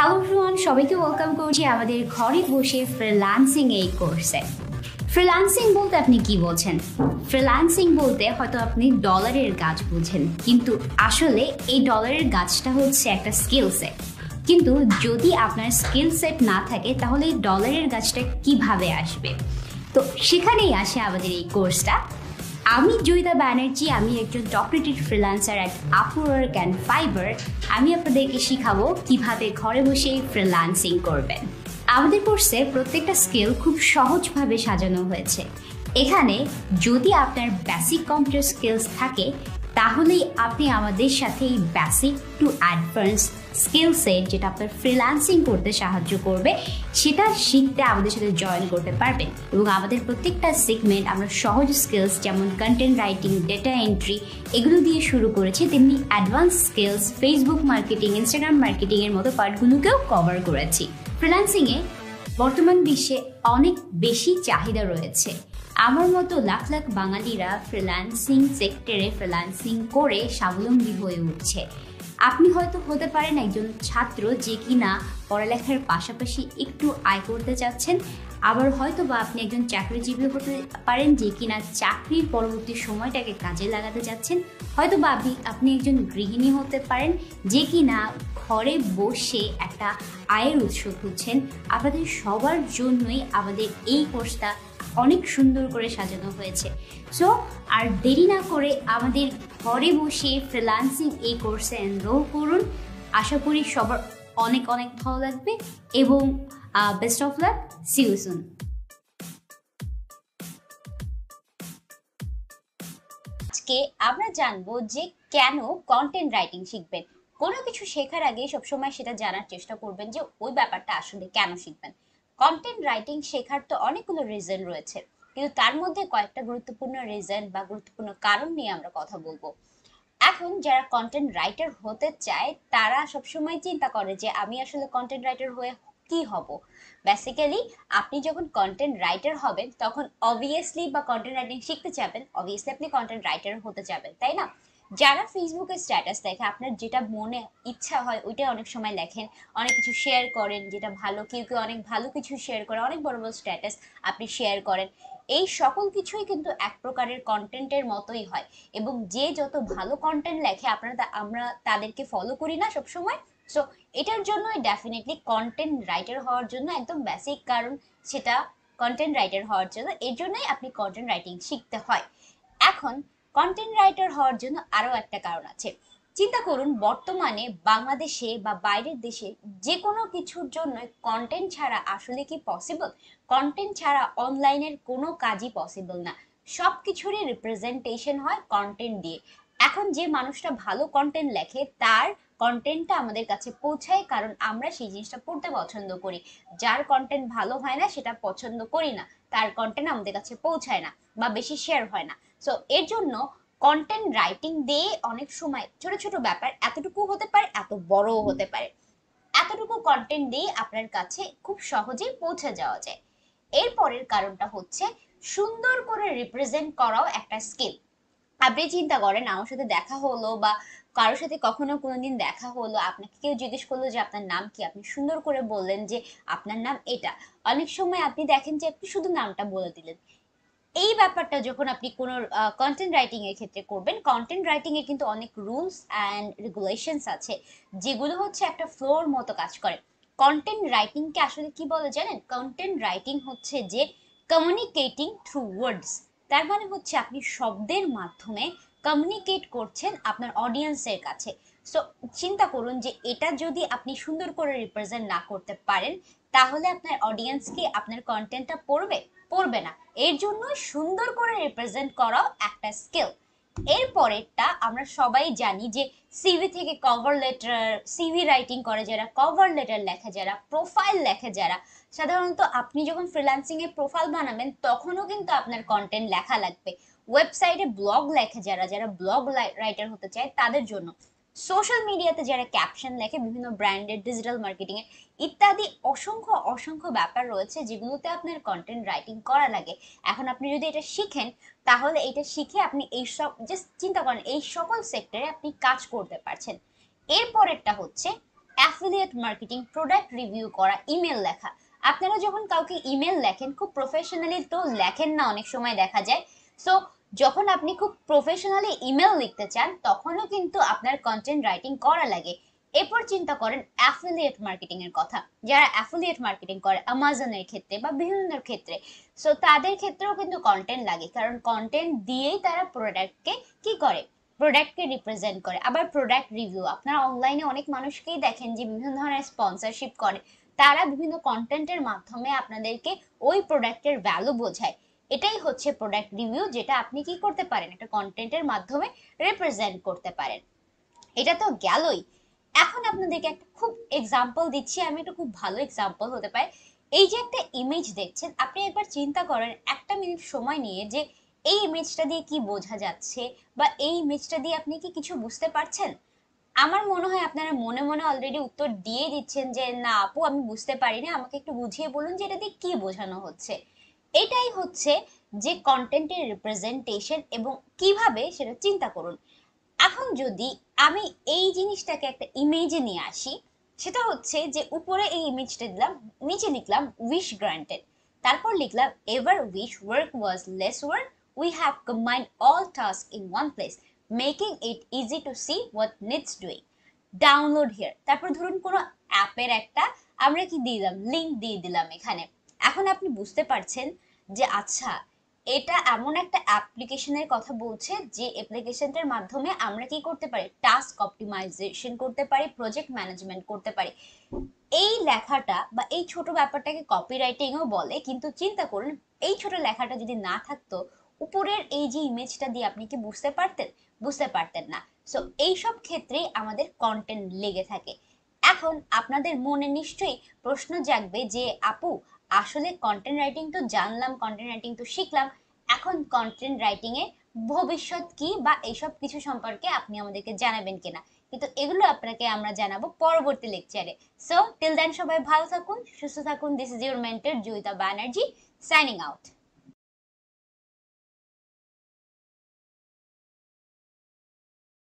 Hello everyone, সবাইকে welcome করছি আমাদের ঘরে বসে ফ্রিল্যান্সিং এই কোর্সে। ফ্রিল্যান্সিং বলতে আপনি কি বোঝেন? ফ্রিল্যান্সিং বলতে হয়তো আপনি ডলারের কাজ বুঝেন, কিন্তু আসলে এই ডলারের কাজটা হচ্ছে একটা স্কিল সেট। কিন্তু যদি আপনার স্কিল সেট না থাকে তাহলে এই ডলারের কাজটা কিভাবে আসবে? তো সেখানেই আসে আমাদের এই কোর্সটা। আমি জয়িতা ব্যানার্জি, আমি একজন doctorated freelancer at Upwork and Fiverr. আমি আপনাদেরকে শেখাবো কীভাবে ঘরে বসেই ফ্রিল্যান্সিং করবেন। আমাদের কোর্সে প্রত্যেকটা স্কিল খুব সহজভাবে সাজানো হয়েছে। এখানে যদি আপনার বেসিক কম্পিউটার স্কিলস থাকে তাহলেই আপনি আমাদের সাথে এই basic to advance skill set, যেটা আপনার ফ্রিল্যান্সিং করতে সাহায্য করবে, সেটা শিখতে আমাদের সাথে জয়েন করতে পারবেন। এবং আমাদের প্রত্যেকটা সেগমেন্ট আমরা সহজ স্কিলস যেমন কন্টেন্ট রাইটিং, ডেটা এন্ট্রি এগুলো দিয়ে শুরু করেছি, তেমনি advance skills Facebook marketing, Instagram মার্কেটিংয়ের মতো পার্টগুলোকেও কভার করেছি। ফ্রিল্যান্সিংয়ে বর্তমান বিশ্বে অনেক বেশি চাহিদা রয়েছে। আমার মতো লাখ লাখ বাঙালিরা ফ্রিল্যান্সিং সেক্টরে ফ্রিল্যান্সিং করে স্বাবলম্বী হয়ে উঠছে। আপনি হয়তো হতে পারেন একজন ছাত্র যে কিনা পড়ালেখার পাশাপাশি একটু আয় করতে চাচ্ছেন, আবার হয়তো বা আপনি একজন চাকরিজীবী হতে পারেন যে কিনা চাকরির পরবর্তী সময়টাকে কাজে লাগাতে চাচ্ছেন, হয়তো বা আপনি একজন গৃহিণী হতে পারেন যে কিনা ঘরে বসে একটা আয়ের উৎস খুঁজছেন। আপনাদের সবার জন্যই আমাদের এই কোর্সটা অনেক সুন্দর করে সাজানো হয়েছে। সো আর দেরি না করে আমাদের ঘরে বসে ফ্রিল্যান্সিং এই কোর্সে এনরোল করুন। আশা করি সবার অনেক অনেক ভালো লাগবে এবং best of luck, see you soon. আজকে আমরা জানবো যে কেন কন্টেন্ট রাইটিং শিখবেন। কোনো কিছু শেখার আগে সবসময় সেটা জানার চেষ্টা করবেন যে ওই ব্যাপারটা আসলে কেন শিখবেন। কন্টেন্ট রাইটিং শেখার তো অনেকগুলো রিজন রয়েছে, কিন্তু তার মধ্যে কয়েকটা গুরুত্বপূর্ণ রিজন বা গুরুত্বপূর্ণ কারণ নিয়ে আমরা কথা বলবো। এখন যারা কন্টেন্ট রাইটার হতে চায় তারা সবসময় চিন্তা করে যে আমি আসলে কন্টেন্ট রাইটার হয়ে কি হব। বেসিক্যালি আপনি যখন কন্টেন্ট রাইটার হবেন তখন অবভিয়াসলি বা কন্টেন্ট রাইটিং শিখতে চাবেন, অবভিয়াসলি আপনি কন্টেন্ট রাইটার হতে চাবেন, তাই না? যারা ফেসবুকে স্ট্যাটাস দেখে আপনার যেটা মনে ইচ্ছা হয় ওইটাই অনেক সময় লেখেন, অনেক কিছু শেয়ার করেন যেটা ভালো, কেউ কেউ অনেক ভালো কিছু শেয়ার করে, অনেক বড় বড় স্ট্যাটাস আপনি শেয়ার করেন। এই সকল কিছুই কিন্তু এক প্রকারের কন্টেন্টের মতোই হয় এবং যে যত ভালো কন্টেন্ট লেখে আমরা তাদেরকে ফলো করি না সবসময়। সো এটার জন্যই ডেফিনেটলি কন্টেন্ট রাইটার হওয়ার জন্য একদম বেসিক কারণ সেটা কন্টেন্ট রাইটার হওয়ার জন্য এর জন্যই আপনি কন্টেন্ট রাইটিং শিখতে হয়। এখন কন্টেন্ট রাইটার হওয়ার জন্য আরও একটা কারণ আছে। চিন্তা করুন বর্তমানে বাংলাদেশে বা বাইরের দেশে যে কোনো কিছুর জন্য কন্টেন্ট ছাড়া আসলে কি পসিবল? কন্টেন্ট ছাড়া অনলাইনের কোনো কাজই পসিবল না। সব কিছুরই রিপ্রেজেন্টেশন হয় কন্টেন্ট দিয়ে। এখন যে মানুষটা ভালো কন্টেন্ট লেখে তার কন্টেন্টটা আমাদের কাছে পৌঁছায় কারণ আমরা সেই জিনিসটা পড়তে পছন্দ করি। যার কন্টেন্ট ভালো হয় না সেটা পছন্দ করি না, তার কন্টেন্ট আমাদের কাছে পৌঁছায় না বা বেশি শেয়ার হয় না। সো এর জন্য কন্টেন্ট রাইটিং দিয়ে অনেক সময় ছোট ছোট ব্যাপার, এতটুকু হতে পারে এত বড়ও হতে পারে, এতটুকু কন্টেন্ট দিয়ে আপনার কাছে খুব সহজেই পৌঁছে যাওয়া যায়। এরপরের কারণটা হচ্ছে সুন্দর করে রিপ্রেজেন্ট করাও একটা স্কিল। আপনি চিন্তা করেন আমার সাথে দেখা হলো বা কারোর সাথে কখনো কোনোদিন দেখা হলো, আপনাকে কেউ জিজ্ঞেস করলো যে আপনার নাম কি, আপনি সুন্দর করে বললেন যে আপনার নাম এটা। অনেক সময় আপনি দেখেন যে আপনি শুধু নামটা বলে দিলেন। এই ব্যাপারটা যখন আপনি কোনো কন্টেন্ট রাইটিং এর ক্ষেত্রে করবেন, কন্টেন্ট রাইটিং এর কিন্তু অনেক রুলস অ্যান্ড রেগুলেশনস আছে যেগুলো হচ্ছে একটা ফ্লোর মতো কাজ করে। কন্টেন্ট রাইটিংকে আসলে কি বলে জানেন? কন্টেন্ট রাইটিং হচ্ছে যে কমিউনিকেটিং থ্রু ওয়ার্ডস। তার মানে হচ্ছে আপনি শব্দের মাধ্যমে কমিউনিকেট করছেন আপনার অডিয়েন্সের কাছে। সো চিন্তা করুন যে এটা যদি আপনি সুন্দর করে রিপ্রেজেন্ট না করতে পারেন তাহলে আপনার অডিয়েন্স কি আপনার কন্টেন্টটা পড়বে না। এর জন্য সুন্দর করে রিপ্রেজেন্ট করাও একটা স্কিল। এরপরেরটা আমরা সবাই জানি যে সিভি থেকে কভার লেটার, সিভি রাইটিং করে যারা, কভার লেটার লেখে যারা, প্রোফাইল লেখে যারা, সাধারণত আপনি যখন ফ্রিল্যান্সিংয়ে প্রোফাইল বানাবেন তখনও কিন্তু আপনার কন্টেন্ট লেখা লাগবে। ওয়েবসাইটে ব্লগ লেখে যারা, যারা ব্লগ রাইটার হতে চায় তাদের জন্য, সোশ্যাল মিডিয়াতে যারা ক্যাপশন লেখে, বিভিন্ন ব্র্যান্ডের, ডিজিটাল মার্কেটিংয়ের ইত্যাদি অসংখ্য অসংখ্য ব্যাপার রয়েছে যেগুলোতে আপনার কন্টেন্ট রাইটিং করা লাগে। এখন আপনি যদি এটা শিখেন তাহলে এটা শিখে আপনি এই সব জাস্ট চিন্তা করেন এই সকল সেক্টরে আপনি কাজ করতে পারছেন। এরপরেরটা হচ্ছে অ্যাফিলিয়েট মার্কেটিং, প্রোডাক্ট রিভিউ করা, ইমেল লেখা। আপনারা যখন কাউকে ইমেল লেখেন খুব প্রফেশনালি তো লেখেন না, অনেক সময় দেখা যায়। সো যখন আপনি খুব প্রফেশনালি ইমেল লিখতে চান তখনও কিন্তু আপনার কন্টেন্ট রাইটিং করা লাগে। এরপর চিন্তা করেন অ্যাফিলিয়েট মার্কেটিং এর কথা। যারা অ্যাফিলিয়েট মার্কেটিং করে অ্যামাজনের ক্ষেত্রে বা বিভিন্ন ক্ষেত্রে, সো তাদের ক্ষেত্রেও কিন্তু কন্টেন্ট লাগে, কারণ কন্টেন্ট দিয়েই তারা প্রোডাক্টকে কি করে, প্রোডাক্টকে রিপ্রেজেন্ট করে। আবার প্রোডাক্ট রিভিউ, আপনারা অনলাইনে অনেক মানুষকেই দেখেন যে বিভিন্ন ধরনের স্পন্সরশিপ করে, তারা বিভিন্ন কন্টেন্টের মাধ্যমে আপনাদেরকে ওই প্রোডাক্টের ভ্যালু বোঝায়। এটাই হচ্ছে প্রোডাক্ট রিভিউ, যেটা আপনি কি করতে পারেন, একটা কন্টেন্টের মাধ্যমে রিপ্রেজেন্ট করতে পারেন। এটা তো গেলই। এখন আপনাদেরকে একটা খুব এক্সাম্পল দিচ্ছি আমি, এটা খুব ভালো এক্সাম্পল হতে পারে। এই যে একটা ইমেজ দেখছেন, আপনি একবার চিন্তা করেন একটা মিনিট সময় নিয়ে যে এই ইমেজটা দিয়ে কি বোঝা যাচ্ছে বা এই ইমেজটা দিয়ে আপনি কি কিছু বুঝতে পারছেন। আমার মনে হয় আপনারা মনে মনে অলরেডি উত্তর দিয়ে দিচ্ছেন যে না আপু আমি বুঝতে পারি না, আমাকে একটু বুঝিয়ে বলুন যে এটা দিয়ে কি বোঝানো হচ্ছে। এটাই হচ্ছে যে কন্টেন্টের রিপ্রেজেন্টেশন, এবং কিভাবে সেটা চিন্তা করুন। এখন যদি আমি এই জিনিসটাকে একটা ইমেজে নিয়ে আসি, সেটা হচ্ছে যে উপরে এই ইমেজটা দিলাম, নিচে লিখলাম উইশ গ্রান্টেড, তারপর লিখলাম ever wish work was less work, we have combined all task in one place, making it easy to see what needs doing, download here. তারপর ধরুন কোনো অ্যাপের একটা আমরা কি দিয়ে দিলাম, লিঙ্ক দিয়ে দিলাম এখানে। এখন আপনি বুঝতে পারছেন যে আচ্ছা এটা এমন একটা অ্যাপ্লিকেশনের কথা বলছে যে অ্যাপ্লিকেশনটার মাধ্যমে আমরা কি করতে পারি, টাস্ক অপটিমাইজেশন করতে পারি, প্রজেক্ট ম্যানেজমেন্ট করতে পারি। এই লেখাটা বা এই ছোট ব্যাপারটাকে কপিরাইটিংও বলে, কিন্তু চিন্তা করুন এই ছোট লেখাটা যদি না থাকতো উপরের এই যে ইমেজটা দিয়ে আপনি কি বুঝতে পারতেন, বুঝতে পারতেন না। সো এইসব ক্ষেত্রে আমাদের কন্টেন্ট লেগে থাকে। এখন আপনাদের মনে নিশ্চয়ই প্রশ্ন জাগবে যে আপু আসলে কন্টেন্ট রাইটিং তো জানলাম, কন্টেন্ট রাইটিং তো শিখলাম, এখন কন্টেন্ট রাইটিং এর ভবিষ্যৎ কি বা এইসব কিছু সম্পর্কে আপনি আমাদেরকে জানাবেন কিনা। কিন্তু এগুলো আপনাকে আমরা জানাবো পরবর্তী লেকচারে। সো টিল দেন সবাই ভালো থাকুন, সুস্থ থাকুন। This is your mentor Joyita Banerjee, signing out.